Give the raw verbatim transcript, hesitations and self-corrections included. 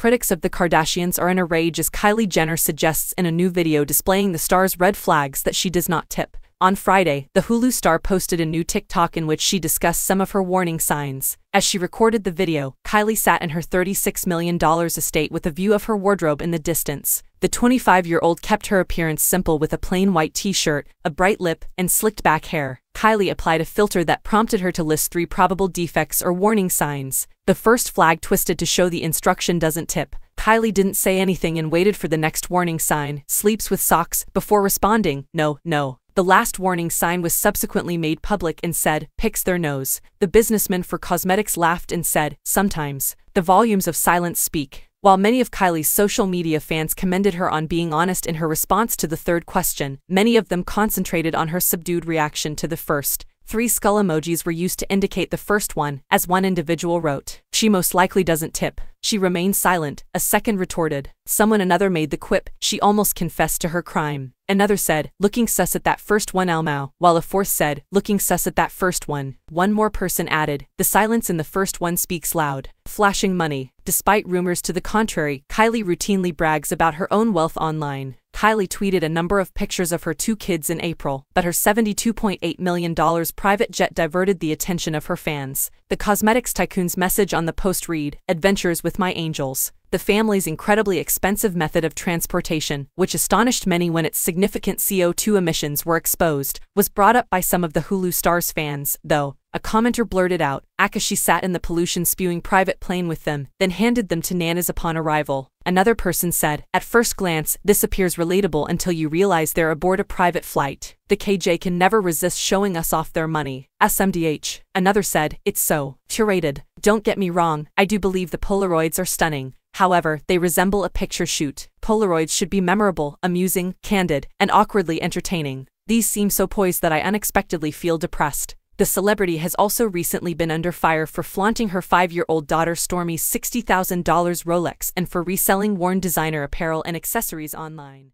Critics of the Kardashians are in a rage as Kylie Jenner suggests in a new video displaying the star's red flags that she does not tip. On Friday, the Hulu star posted a new TikTok in which she discussed some of her warning signs. As she recorded the video, Kylie sat in her thirty-six million dollar estate with a view of her wardrobe in the distance. The twenty-five-year-old kept her appearance simple with a plain white t-shirt, a bright lip, and slicked back hair. Kylie applied a filter that prompted her to list three probable defects or warning signs. The first flag twisted to show the instruction doesn't tip. Kylie didn't say anything and waited for the next warning sign, sleeps with socks, before responding, no, no. The last warning sign was subsequently made public and said, picks their nose. The businessman for cosmetics laughed and said, sometimes, the volumes of silence speak. While many of Kylie's social media fans commended her on being honest in her response to the third question, many of them concentrated on her subdued reaction to the first. Three skull emojis were used to indicate the first one, as one individual wrote, she most likely doesn't tip. She remained silent, a second retorted. Someone another made the quip, she almost confessed to her crime. Another said, looking sus at that first one Almao, while a fourth said, looking sus at that first one. One more person added, the silence in the first one speaks loud. Flashing money. Despite rumors to the contrary, Kylie routinely brags about her own wealth online. Kylie tweeted a number of pictures of her two kids in April, but her seventy-two point eight million dollar private jet diverted the attention of her fans. The cosmetics tycoon's message on the post read, Adventures with With my angels, the family's incredibly expensive method of transportation, which astonished many when its significant C O two emissions were exposed, was brought up by some of the Hulu star's fans, though. A commenter blurted out, Akashi sat in the pollution-spewing private plane with them, then handed them to Nana's upon arrival. Another person said, at first glance, this appears relatable until you realize they're aboard a private flight. The K J can never resist showing us off their money. S M D H. Another said, it's so curated. Don't get me wrong, I do believe the Polaroids are stunning. However, they resemble a picture shoot. Polaroids should be memorable, amusing, candid, and awkwardly entertaining. These seem so poised that I unexpectedly feel depressed. The celebrity has also recently been under fire for flaunting her five-year-old daughter Stormy's sixty thousand dollar Rolex and for reselling worn designer apparel and accessories online.